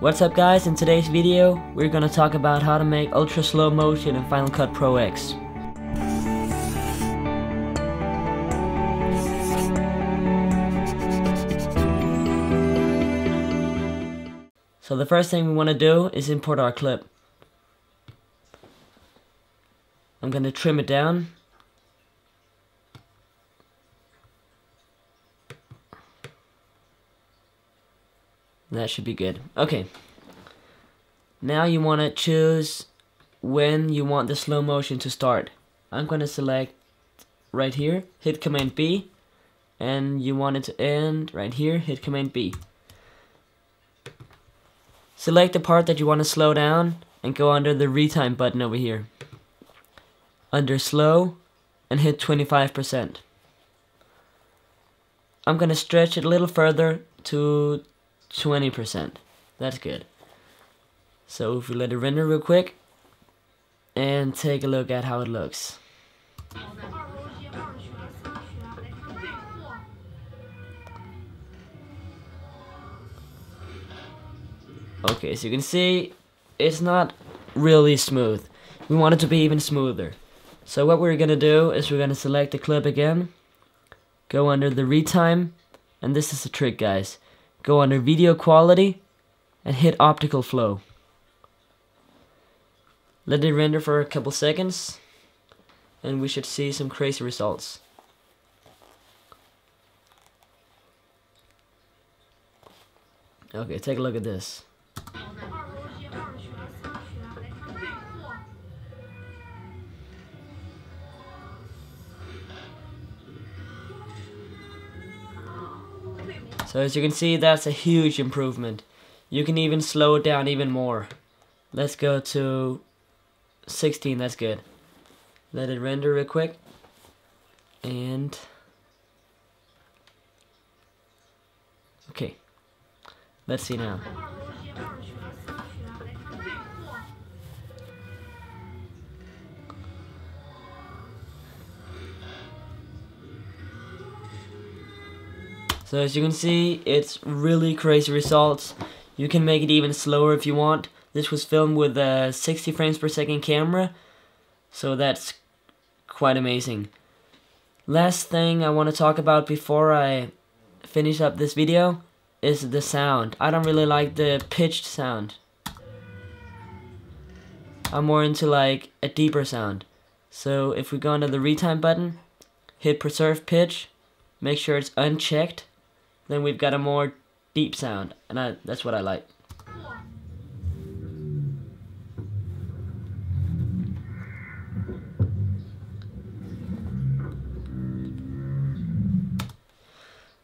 What's up guys, in today's video, we're gonna talk about how to make ultra slow motion in Final Cut Pro X. So the first thing we wanna do is import our clip. I'm gonna trim it down. That should be good. Okay. Now you want to choose when you want the slow motion to start. I'm going to select right here, hit Command B, and you want it to end right here, hit Command B. Select the part that you want to slow down and go under the retime button over here. Under slow and hit 25%. I'm going to stretch it a little further to 20%. That's good. So if we let it render real quick and take a look at how it looks. Okay, so you can see it's not really smooth. We want it to be even smoother. So what we're gonna do is we're gonna select the clip again, go under the retime, and this is the trick, guys. Go under video quality and hit optical flow. Let it render for a couple seconds and we should see some crazy results. Okay, take a look at this. So as you can see, that's a huge improvement. You can even slow it down even more. Let's go to 16, that's good. Let it render real quick. And okay, let's see now. So as you can see, it's really crazy results. You can make it even slower if you want. This was filmed with a 60 frames per second camera, so that's quite amazing. Last thing I want to talk about before I finish up this video is the sound. I don't really like the pitched sound. I'm more into like a deeper sound. So if we go under the retime button, hit preserve pitch, make sure it's unchecked, then we've got a more deep sound, and that's what I like.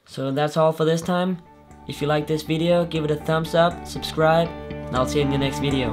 So that's all for this time. If you like this video, give it a thumbs up, subscribe, and I'll see you in the next video.